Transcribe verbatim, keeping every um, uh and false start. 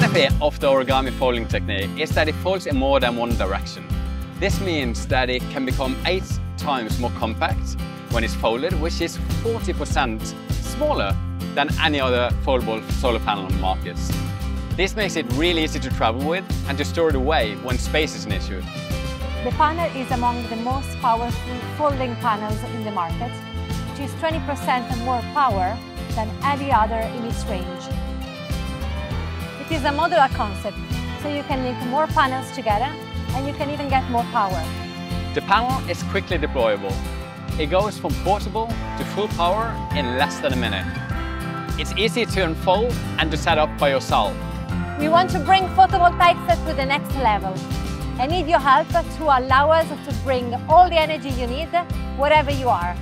benefit of the origami folding technique is that it folds in more than one direction. This means that it can become eight times more compact when it's folded, which is forty percent smaller than any other foldable solar panel on the market. This makes it really easy to travel with and to store it away when space is an issue. The panel is among the most powerful folding panels in the market, which is twenty percent more power than any other in its range. It is a modular concept, so you can link more panels together and you can even get more power. The panel is quickly deployable. It goes from portable to full power in less than a minute. It's easy to unfold and to set up by yourself. We want to bring photovoltaics to the next level. I need your help to allow us to bring all the energy you need, wherever you are.